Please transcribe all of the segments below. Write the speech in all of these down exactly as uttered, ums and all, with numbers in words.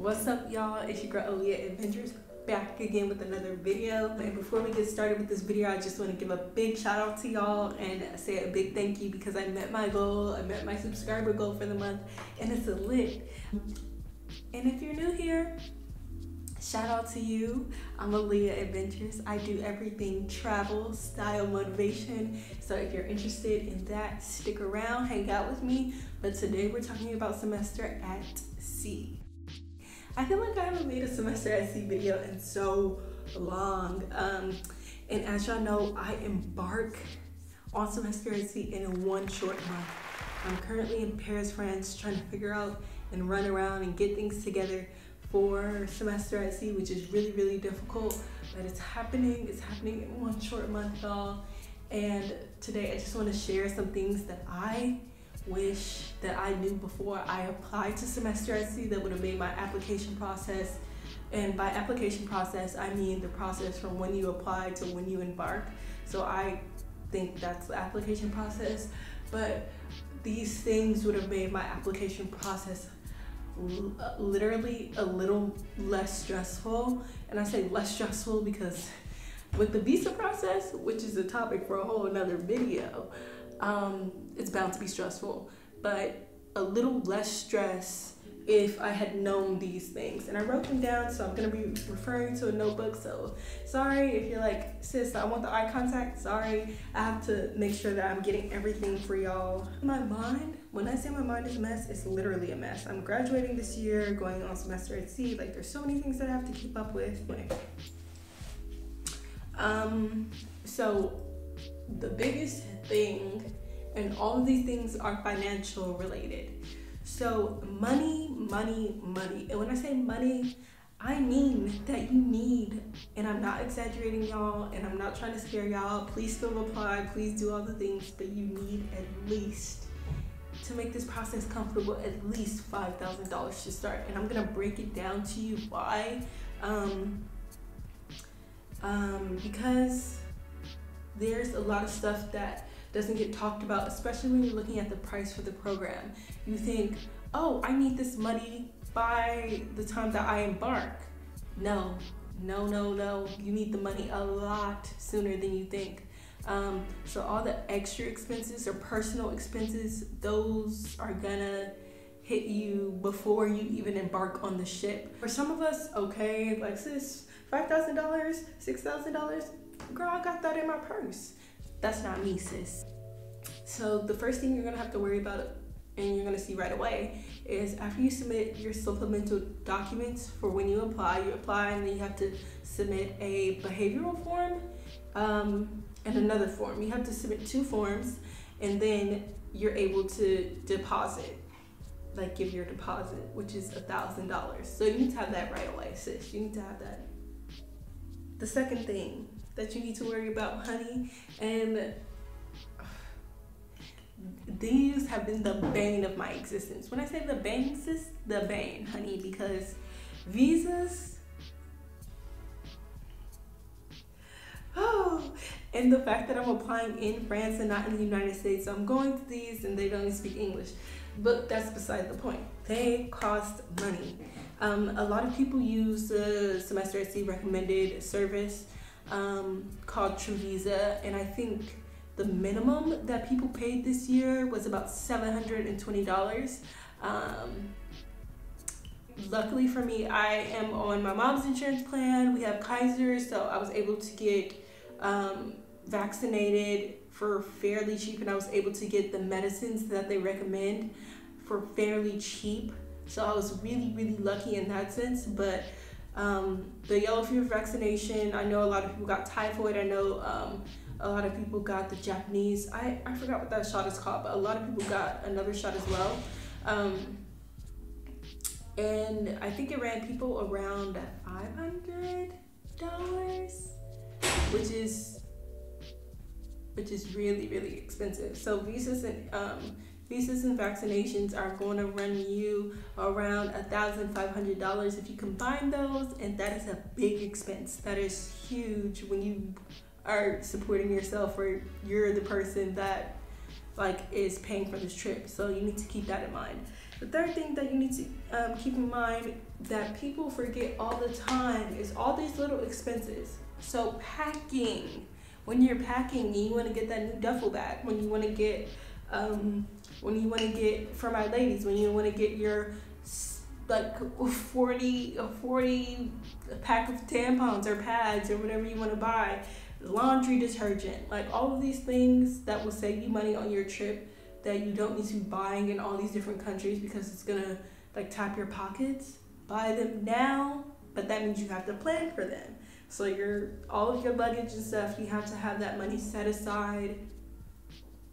What's up, y'all? It's your girl Aliaya Adventures, back again with another video. And before we get started with this video, I just want to give a big shout out to y'all and say a big thank you, because I met my goal. I met my subscriber goal for the month, and it's a lit. And if you're new here, shout out to you. I'm Aliaya Adventures. I do everything travel, style, motivation. So if you're interested in that, stick around, hang out with me. But today we're talking about Semester at Sea. I feel like I haven't made a Semester at Sea video in so long. Um, and as y'all know, I embark on Semester at Sea in one short month. I'm currently in Paris, France, trying to figure out and run around and get things together for Semester at Sea, which is really, really difficult. But it's happening. It's happening in one short month, y'all. And today I just want to share some things that I wish that I knew before I applied to Semester at Sea that would have made my application process. And by application process, I mean the process from when you apply to when you embark. So I think that's the application process, but these things would have made my application process literally a little less stressful. And I say less stressful because with the visa process, which is a topic for a whole another video, Um, it's bound to be stressful, but a little less stress if I had known these things. And I wrote them down, so I'm gonna be referring to a notebook, so sorry if you're like, sis, I want the eye contact, sorry. I have to make sure that I'm getting everything for y'all. My mind, when I say my mind is a mess, it's literally a mess. I'm graduating this year, going on Semester at Sea, like there's so many things that I have to keep up with. Um, so the biggest thing, and all of these things are financial related. So money, money, money. And when I say money, I mean that you need, and I'm not exaggerating, y'all, and I'm not trying to scare y'all. Please still apply, please do all the things, but you need at least, to make this process comfortable, at least five thousand dollars to start. And I'm gonna break it down to you why. Um, um, because there's a lot of stuff that doesn't get talked about, especially when you're looking at the price for the program. You think, oh, I need this money by the time that I embark. No, no, no, no. You need the money a lot sooner than you think. Um, so all the extra expenses or personal expenses, those are gonna hit you before you even embark on the ship. For some of us, okay, like sis, five thousand dollars, six thousand dollars, girl, I got that in my purse. That's not me, sis. So the first thing you're gonna have to worry about, and you're gonna see right away, is after you submit your supplemental documents for when you apply, you apply and then you have to submit a behavioral form um, and another form. You have to submit two forms, and then you're able to deposit, like give your deposit, which is a thousand dollars. So you need to have that right away, sis. You need to have that. The second thing that you need to worry about, honey, and these have been the bane of my existence. When I say the bane, sis, the bane, honey, because visas, oh, and the fact that I'm applying in France and not in the United States, so I'm going to these and they don't even speak English, but that's beside the point. They cost money. Um, a lot of people use the Semester at Sea recommended service Um, called True Visa, and I think the minimum that people paid this year was about seven hundred twenty dollars. Um, luckily for me, I am on my mom's insurance plan. We have Kaiser, so I was able to get um, vaccinated for fairly cheap, and I was able to get the medicines that they recommend for fairly cheap. So I was really, really lucky in that sense, but Um, the yellow fever vaccination, I know a lot of people got typhoid, I know um, a lot of people got the Japanese, I, I forgot what that shot is called, but a lot of people got another shot as well. Um, and I think it ran people around five hundred dollars, which is, which is really, really expensive. So visas and, um, visas and vaccinations are going to run you around one thousand five hundred dollars if you combine those, and that is a big expense. That is huge when you are supporting yourself or you're the person that like is paying for this trip. So you need to keep that in mind. The third thing that you need to um, keep in mind that people forget all the time is all these little expenses. So packing, when you're packing, you want to get that new duffel bag, when you want to get, um, when you want to get, for my ladies, when you want to get your like forty, forty pack of tampons or pads or whatever you want to buy, laundry detergent, like all of these things that will save you money on your trip that you don't need to be buying in all these different countries because it's gonna like tap your pockets. Buy them now, but that means you have to plan for them. So your, all of your luggage and stuff, you have to have that money set aside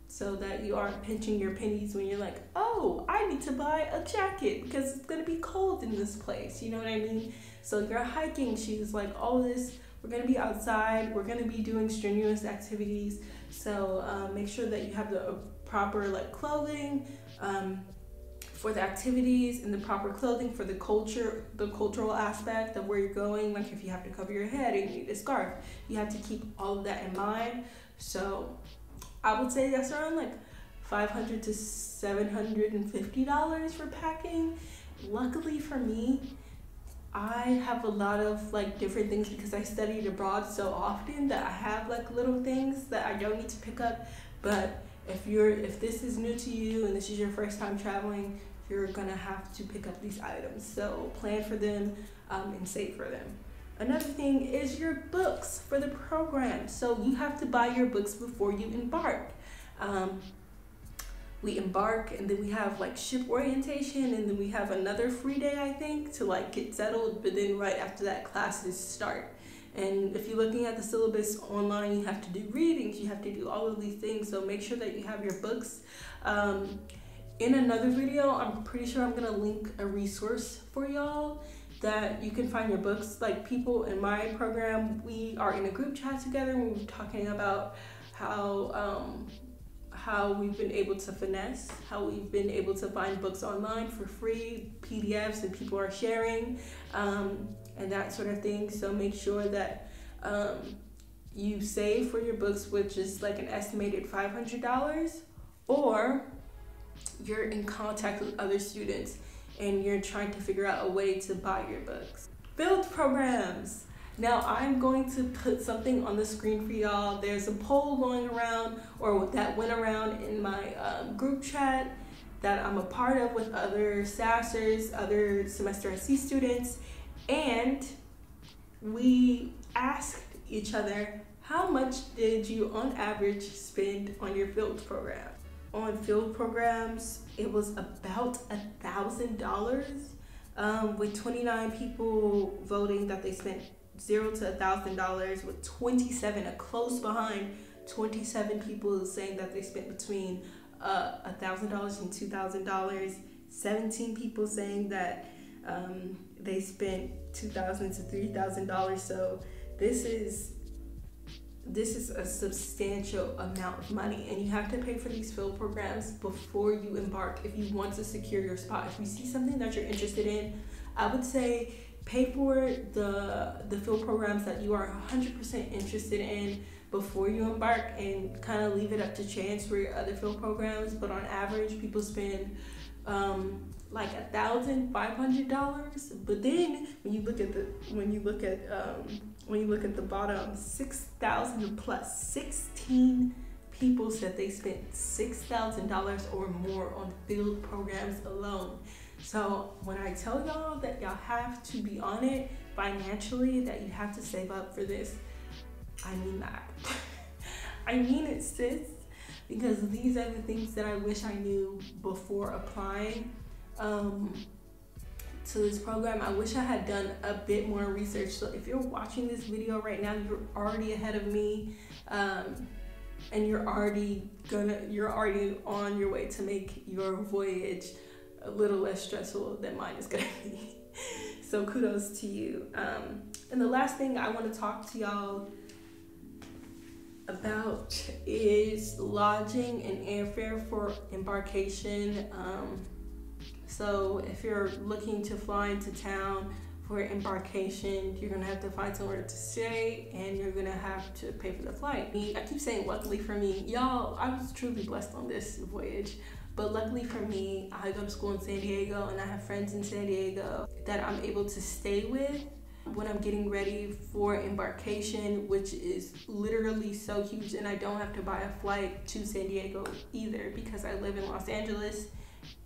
so that you aren't pinching your pennies when you're like, oh, I need to buy a jacket because it's gonna be cold in this place, you know what I mean? So your hiking shoes, like all this, we're gonna be outside, we're gonna be doing strenuous activities. So um, make sure that you have the uh, proper like clothing um, for the activities and the proper clothing for the culture, the cultural aspect of where you're going. Like if you have to cover your head and you need a scarf, you have to keep all of that in mind. So I would say that's around like five hundred to seven hundred fifty dollars for packing. Luckily for me, I have a lot of like different things because I studied abroad so often that I have like little things that I don't need to pick up. But if you're if this is new to you and this is your first time traveling, you're gonna have to pick up these items. So plan for them um, and save for them. Another thing is your books for the program. So you have to buy your books before you embark. Um, we embark and then we have like ship orientation and then we have another free day, I think, to like get settled. But then right after that, classes start. And if you're looking at the syllabus online, you have to do readings, you have to do all of these things. So make sure that you have your books. Um, in another video, I'm pretty sure I'm gonna link a resource for y'all that you can find your books. Like people in my program, we are in a group chat together and we were talking about how, um, how we've been able to finesse, how we've been able to find books online for free, P D Fs and people are sharing. Um, and that sort of thing. So make sure that um, you save for your books, which is like an estimated five hundred dollars, or you're in contact with other students and you're trying to figure out a way to buy your books. Build programs. Now I'm going to put something on the screen for y'all. There's a poll going around, or that went around in my um, group chat that I'm a part of with other SASSers, other Semester at Sea students. And we asked each other, how much did you on average spend on your field program? On field programs, it was about a thousand dollars, um, with twenty-nine people voting that they spent zero to a thousand dollars, with twenty-seven, a close behind, twenty-seven people saying that they spent between a thousand dollars and two thousand dollars, seventeen people saying that um, they spent two thousand to three thousand dollars. So this is this is a substantial amount of money, and you have to pay for these field programs before you embark if you want to secure your spot. If you see something that you're interested in, I would say pay for the the field programs that you are one hundred percent interested in before you embark, and kind of leave it up to chance for your other field programs. But on average, people spend um like a thousand five hundred dollars, but then when you look at the when you look at um when you look at the bottom, six thousand plus, sixteen people said they spent six thousand dollars or more on field programs alone. So when I tell y'all that y'all have to be on it financially, that you have to save up for this, I mean that. I mean it, sis, because these are the things that I wish I knew before applying um to this program. I wish I had done a bit more research. So if you're watching this video right now, you're already ahead of me, um and you're already gonna you're already on your way to make your voyage a little less stressful than mine is gonna be. So kudos to you. Um and the last thing I want to talk to y'all about is lodging and airfare for embarkation. um So if you're looking to fly into town for embarkation, you're gonna have to find somewhere to stay and you're gonna have to pay for the flight. I keep saying luckily for me, y'all, I was truly blessed on this voyage. But luckily for me, I go to school in San Diego and I have friends in San Diego that I'm able to stay with when I'm getting ready for embarkation, which is literally so huge. And I don't have to buy a flight to San Diego either because I live in Los Angeles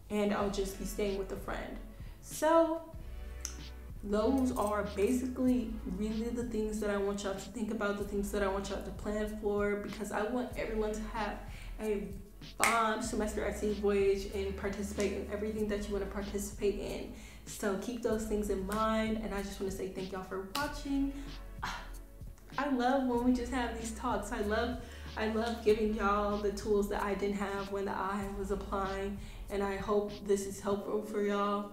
and I'll just be staying with a friend. So those are basically really the things that I want y'all to think about, the things that I want y'all to plan for, because I want everyone to have a bomb semester at sea voyage and participate in everything that you want to participate in. So keep those things in mind, and I just want to say thank y'all for watching. I love when we just have these talks. I love I love giving y'all the tools that I didn't have when I was applying, and I hope this is helpful for y'all.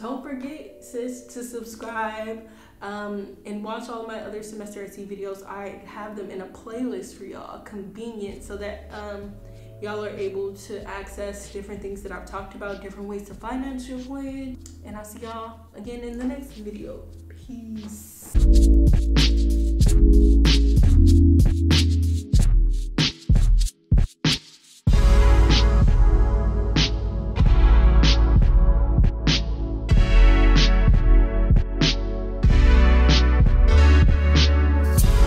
Don't forget, sis, to subscribe um, and watch all my other Semester at Sea videos. I have them in a playlist for y'all, convenient, so that um, y'all are able to access different things that I've talked about, different ways to finance your voyage. And I'll see y'all again in the next video. Peace.